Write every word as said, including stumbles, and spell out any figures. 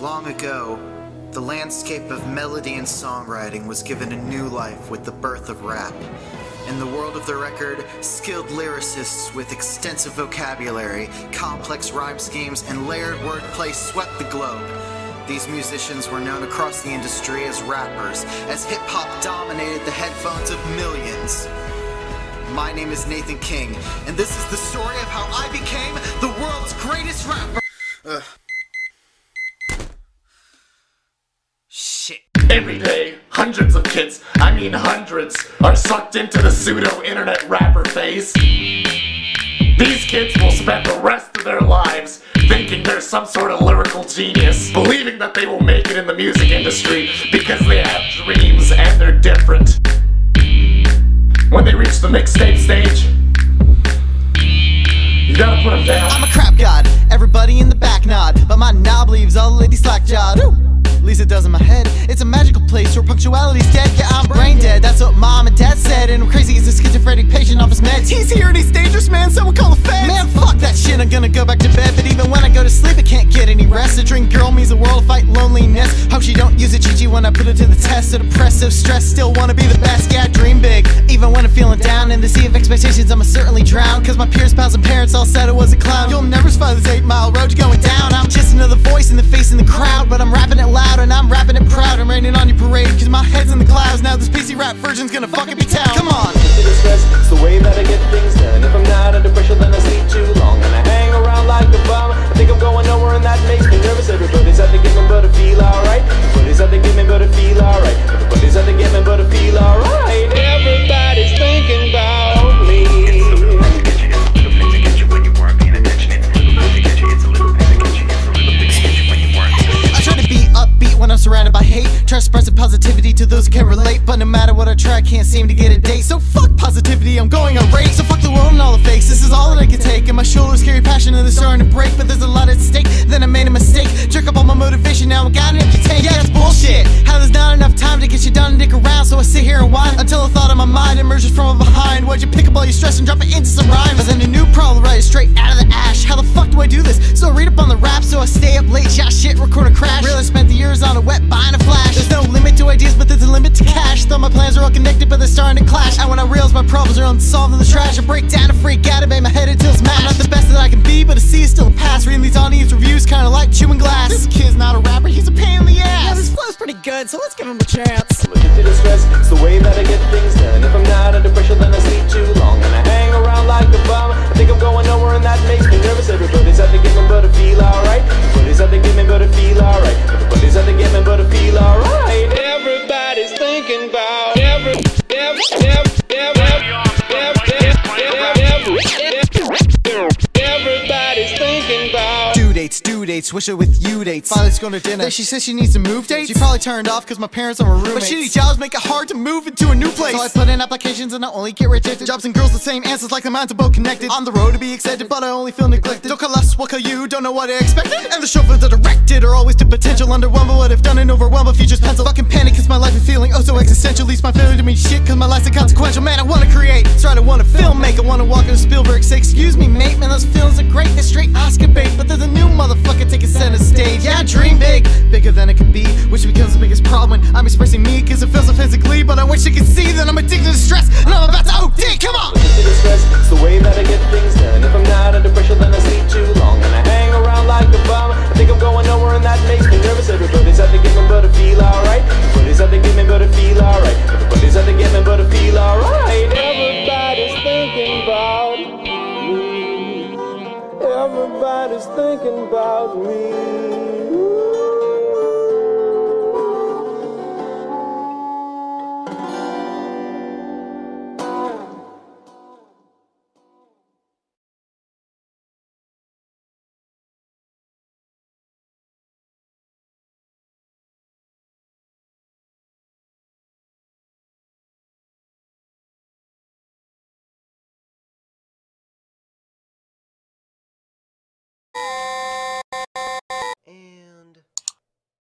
Long ago, the landscape of melody and songwriting was given a new life with the birth of rap. In the world of the record, skilled lyricists with extensive vocabulary, complex rhyme schemes, and layered wordplay swept the globe. These musicians were known across the industry as rappers, as hip-hop dominated the headphones of millions. My name is Nathan King, and this is the story of how I became the world's greatest rapper. Ugh. Shit. Every day, hundreds of kids, I mean hundreds, are sucked into the pseudo-internet rapper phase. These kids will spend the rest of their lives thinking they're some sort of lyrical genius, believing that they will make it in the music industry because they have dreams and they're different. When they reach the mixtape stage, you gotta put them down. I'm a crap god, everybody in the back nod, but my knob leaves all the ladies slack-jawed. At least it does in my head. It's a magical place where punctuality's dead. Yeah, I'm brain dead. That's what mom and dad said. And I'm crazy as a schizophrenic patient off his meds. He's here and he's dangerous, man. Someone call the feds. Man, fuck that shit. I'm gonna go back to bed. But even when I go to sleep, I can't get any rest. A drink girl means the world, fight loneliness. Hope she don't use a G G when I put her to the test. So depressive stress, still wanna be the best. Yeah, I dream big. Even when I'm feeling down in the sea of expectations, I'ma certainly drown. Cause my peers, pals, and parents all said I was a clown. You'll never spy this eight mile road you're going down. I'm just another voice in the face in the crowd. But I'm rapping it loud. And I'm rapping it proud, I'm raining on your parade. Cause my head's in the clouds, now this P C rap version's gonna fucking be town. Come on! The stress, it's the way that I get things done. If I'm not under pressure, then I sleep too long. And I hang around like a bum. I think I'm going nowhere and that makes me nervous. Everybody's out to get me, but I feel alright. Everybody's out to get me, but I feel alright. Everybody's out to get me, but I feel alright. Everybody's thinking about me. When I'm surrounded by hate, try to spread some positivity to those who can't relate. But no matter what I try, I can't seem to get a date. So fuck positivity, I'm going irate. So fuck the world and all the fakes, this is all that I can take. And my shoulders carry passion and they're starting to break. But there's a lot at stake, then I made a mistake. Jerk up all my motivation, now I got an empty tank. Yeah, that's bullshit, how there's not enough time to get you done and dick around. So I sit here and whine, until a thought on my mind emerges from behind. Why'd you pick up all your stress and drop it into some rhyme? And then a new problem right straight out of the ash. How the fuck do I do this? So I read up on the rap, so I stay up late, shot shit, record a crash. Really spent the years on a wet behind a flash. There's no limit to ideas, but there's a limit to cash. Though my plans are all connected, but they're starting to clash. And when I realize my problems are unsolved in the trash, I break down and freak out and bang my head until it's smashed. I'm not the best that I can be, but a C is still a pass. Reading these audience reviews kinda like chewing glass. This kid's not a rapper, he's a pain in the ass. Yeah, this flow's pretty good, so let's give him a chance. Look into the stress, it's the way that I get things done. If I'm not under pressure, then I sleep too long. And I hang around like a bum. I think I'm going nowhere and that makes me nervous. Everybody's out to get me, but I feel alright. Everybody's out to get me, but I feel alright. Everybody's out to get me, but I feel alright. Everybody's thinking about every, every, every, every, every, every, everybody's thinking about due dates, due dates, wish her with you dates. Father's going to dinner, then she says she needs some move dates. She probably turned off cause my parents are my roommates. But shitty jobs make it hard to move into a new place. So I put in applications and I only get rejected. Jobs and girls the same answers like the minds are both connected. On the road to be accepted, but I only feel neglected. Don't call us, we'll call you, don't know what I expected. And the chauffeurs that directed are always the potential. Underwhelmed by what I've done and overwhelmed by future's pencil. Fucking panic cause my life is feeling oh so existential. Least my failure to mean shit cause my life's inconsequential. Man, I wanna create, try to wanna film, make I wanna walk into Spielberg, say excuse me mate. Man, those feelings are great, they're straight Oscar bait. But there's a new motherfucker taking center stage. Yeah, I dream big, bigger than it could be, which becomes the biggest problem when I'm expressing me. Cause it feels offensively, but I wish you could see that I'm addicted to stress and I'm about to O D. Come on! Addicted to stress, it's the way that I get things done. If I'm not under pressure, then I sleep too long. And I hang around like a bum. I think I'm going nowhere and that makes me nervous. Everybody's out to get me, but I feel alright. Everybody's out to get me, but I feel alright. Everybody's out to get me, but I feel alright. Everybody's thinking about me. Everybody's thinking about me.